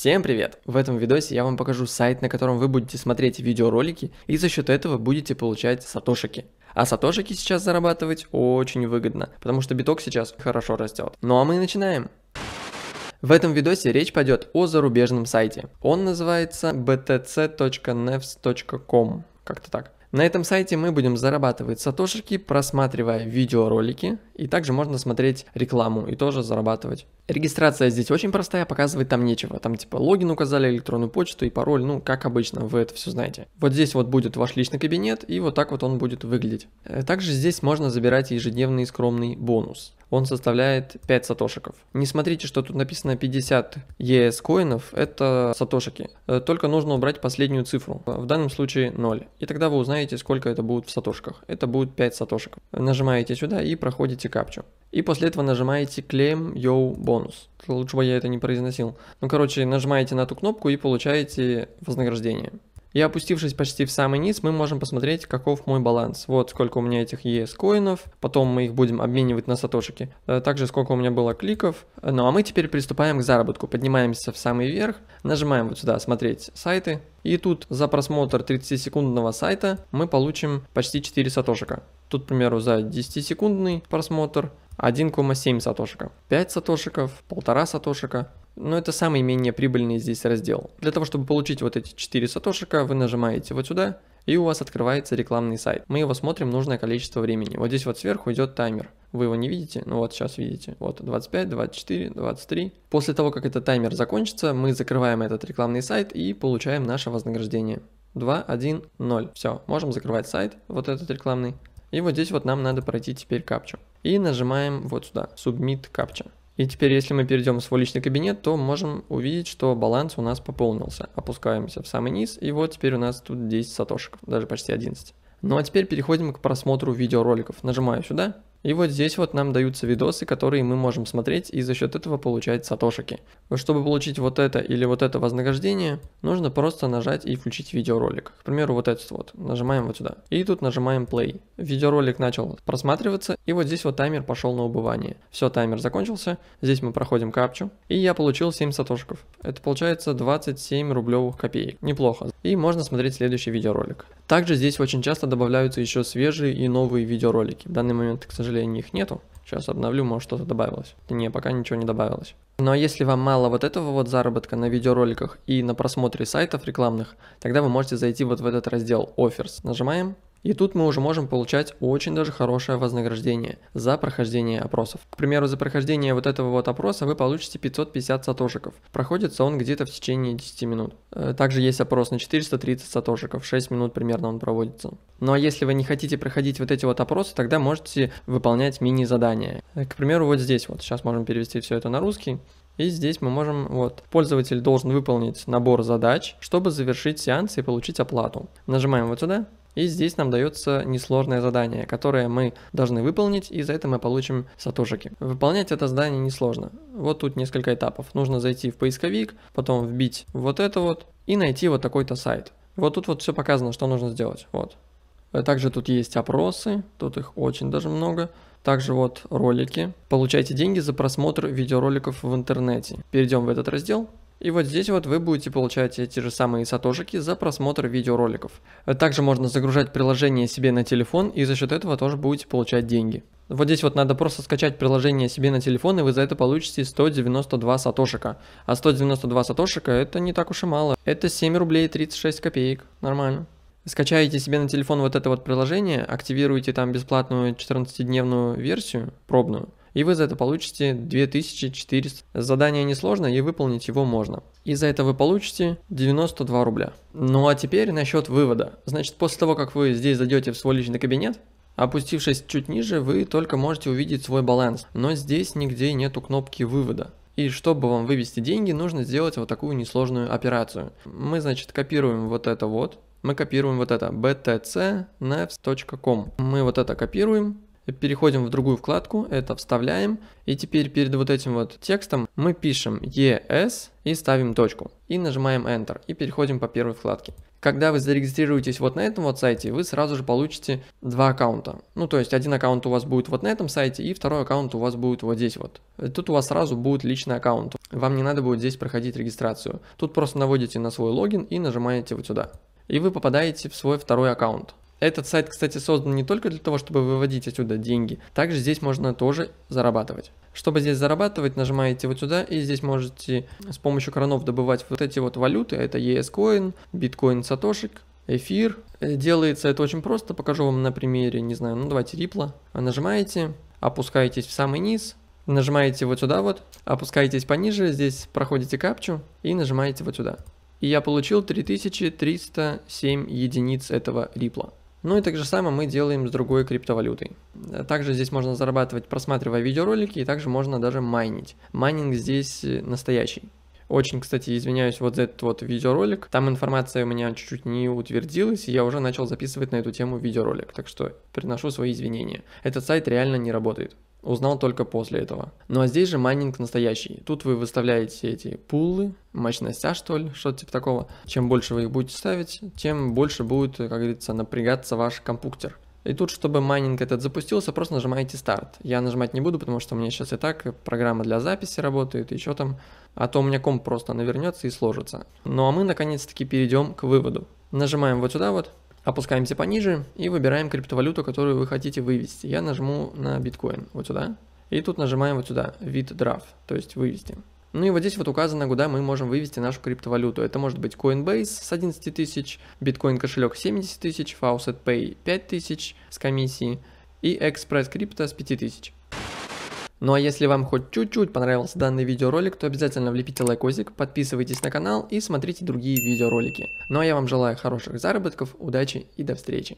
Всем привет! В этом видосе я вам покажу сайт, на котором вы будете смотреть видеоролики и за счет этого будете получать сатошики. А сатошики сейчас зарабатывать очень выгодно, потому что биток сейчас хорошо растет. Ну а мы начинаем! В этом видосе речь пойдет о зарубежном сайте. Он называется btc.newz.com, как-то так. На этом сайте мы будем зарабатывать сатошики, просматривая видеоролики, и также можно смотреть рекламу и тоже зарабатывать. Регистрация здесь очень простая, показывать там нечего, там типа логин указали, электронную почту и пароль, ну как обычно, вы это все знаете. Вот здесь вот будет ваш личный кабинет, и вот так вот он будет выглядеть. Также здесь можно забирать ежедневный скромный бонус. Он составляет 5 сатошиков. Не смотрите, что тут написано 50 ESCoinов, это сатошики. Только нужно убрать последнюю цифру, в данном случае 0. И тогда вы узнаете, сколько это будет в сатошках. Это будет 5 сатошиков. Нажимаете сюда и проходите капчу. И после этого нажимаете Claim Your Bonus. Лучше бы я это не произносил. Ну короче, нажимаете на ту кнопку и получаете вознаграждение. И опустившись почти в самый низ, мы можем посмотреть, каков мой баланс. Вот сколько у меня этих ESCoinов, потом мы их будем обменивать на сатошики. Также сколько у меня было кликов. Ну а мы теперь приступаем к заработку. Поднимаемся в самый верх, нажимаем вот сюда «Смотреть сайты». И тут за просмотр 30-секундного сайта мы получим почти 4 сатошика. Тут, к примеру, за 10-секундный просмотр 1,7 сатошика, 5 сатошиков, 1,5 сатошика. Но это самый менее прибыльный здесь раздел. Для того, чтобы получить вот эти 4 сатошика, вы нажимаете вот сюда, и у вас открывается рекламный сайт. Мы его смотрим нужное количество времени. Вот здесь вот сверху идет таймер. Вы его не видите, но вот сейчас видите. Вот 25, 24, 23. После того, как этот таймер закончится, мы закрываем этот рекламный сайт и получаем наше вознаграждение. 2, 1, 0. Все, можем закрывать сайт, вот этот рекламный. И вот здесь вот нам надо пройти теперь капчу. И нажимаем вот сюда, Submit Captcha. И теперь, если мы перейдем в свой личный кабинет, то можем увидеть, что баланс у нас пополнился. Опускаемся в самый низ, и вот теперь у нас тут 10 сатошиков, даже почти 11. Ну а теперь переходим к просмотру видеороликов. Нажимаю сюда, и вот здесь вот нам даются видосы, которые мы можем смотреть и за счет этого получать сатошики. Чтобы получить вот это или вот это вознаграждение, нужно просто нажать и включить видеоролик. К примеру, вот этот вот. Нажимаем вот сюда. И тут нажимаем play. Видеоролик начал просматриваться, и вот здесь вот таймер пошел на убывание. Все, таймер закончился. Здесь мы проходим капчу, и я получил 7 сатошиков. Это получается 27 рублевых копеек. Неплохо. И можно смотреть следующий видеоролик. Также здесь очень часто добавляются еще свежие и новые видеоролики. В данный момент, к сожалению, их нету. Сейчас обновлю, может что-то добавилось. Не, пока ничего не добавилось. Ну а если вам мало вот этого вот заработка на видеороликах и на просмотре сайтов рекламных, тогда вы можете зайти вот в этот раздел Offers. Нажимаем. И тут мы уже можем получать очень даже хорошее вознаграждение за прохождение опросов. К примеру, за прохождение вот этого вот опроса вы получите 550 сатошиков. Проходится он где-то в течение 10 минут. Также есть опрос на 430 сатошиков, 6 минут примерно он проводится. Ну а если вы не хотите проходить вот эти вот опросы, тогда можете выполнять мини-задания. К примеру, вот здесь вот, сейчас можем перевести все это на русский. И здесь мы можем, вот, пользователь должен выполнить набор задач, чтобы завершить сеанс и получить оплату. Нажимаем вот сюда. И здесь нам дается несложное задание, которое мы должны выполнить, и за это мы получим сатошики. Выполнять это задание несложно. Вот тут несколько этапов. Нужно зайти в поисковик, потом вбить вот это вот и найти вот такой-то сайт. Вот тут вот все показано, что нужно сделать. Вот. Также тут есть опросы, тут их очень даже много. Также вот ролики. Получайте деньги за просмотр видеороликов в интернете. Перейдем в этот раздел. И вот здесь вот вы будете получать те же самые сатошики за просмотр видеороликов. Также можно загружать приложение себе на телефон и за счет этого тоже будете получать деньги. Вот здесь вот надо просто скачать приложение себе на телефон, и вы за это получите 192 сатошика. А 192 сатошика это не так уж и мало. Это 7 рублей 36 копеек. Нормально. Скачаете себе на телефон вот это вот приложение, активируете там бесплатную 14-дневную версию, пробную. И вы за это получите 2400. Задание несложно и выполнить его можно. И за это вы получите 92 рубля. Ну а теперь насчет вывода. Значит, после того, как вы здесь зайдете в свой личный кабинет, опустившись чуть ниже, вы только можете увидеть свой баланс. Но здесь нигде нету кнопки вывода. И чтобы вам вывести деньги, нужно сделать вот такую несложную операцию. Мы, значит, копируем вот это вот. Мы копируем вот это btcnewz.com. Мы вот это копируем. Переходим в другую вкладку, это вставляем. И теперь перед вот этим вот текстом мы пишем ES и ставим точку. И нажимаем Enter. И переходим по первой вкладке. Когда вы зарегистрируетесь вот на этом вот сайте, вы сразу же получите два аккаунта. Ну, то есть один аккаунт у вас будет вот на этом сайте, и второй аккаунт у вас будет вот здесь вот. Тут у вас сразу будет личный аккаунт. Вам не надо будет здесь проходить регистрацию. Тут просто наводите на свой логин и нажимаете вот сюда. И вы попадаете в свой второй аккаунт. Этот сайт, кстати, создан не только для того, чтобы выводить отсюда деньги, также здесь можно тоже зарабатывать. Чтобы здесь зарабатывать, нажимаете вот сюда, и здесь можете с помощью кранов добывать вот эти вот валюты. Это ESCoin, биткоин сатошик, эфир. Делается это очень просто, покажу вам на примере, не знаю, ну давайте Ripple. Нажимаете, опускаетесь в самый низ, нажимаете вот сюда вот, опускаетесь пониже, здесь проходите капчу и нажимаете вот сюда. И я получил 3307 единиц этого Ripple. Ну и так же самое мы делаем с другой криптовалютой. Также здесь можно зарабатывать, просматривая видеоролики, и также можно даже майнить. Майнинг здесь настоящий. Очень, кстати, извиняюсь вот за этот вот видеоролик. Там информация у меня чуть-чуть не утвердилась, и я уже начал записывать на эту тему видеоролик. Так что приношу свои извинения. Этот сайт реально не работает. Узнал только после этого. Ну а здесь же майнинг настоящий. Тут вы выставляете эти пулы, мощность, что ли, что-то типа такого. Чем больше вы их будете ставить, тем больше будет, как говорится, напрягаться ваш компьютер. И тут, чтобы майнинг этот запустился, просто нажимаете старт. Я нажимать не буду, потому что у меня сейчас и так программа для записи работает, еще там. А то у меня комп просто навернется и сложится. Ну а мы наконец-таки перейдем к выводу. Нажимаем вот сюда вот. Опускаемся пониже и выбираем криптовалюту, которую вы хотите вывести. Я нажму на биткоин, вот сюда. И тут нажимаем вот сюда, withdraw, то есть вывести. Ну и вот здесь вот указано, куда мы можем вывести нашу криптовалюту. Это может быть Coinbase с 11 тысяч, биткоин кошелек 70 тысяч, Faucet Pay 5 тысяч с комиссией и Express Crypto с 5 тысяч. Ну а если вам хоть чуть-чуть понравился данный видеоролик, то обязательно влепите лайкосик, подписывайтесь на канал и смотрите другие видеоролики. Ну а я вам желаю хороших заработков, удачи и до встречи.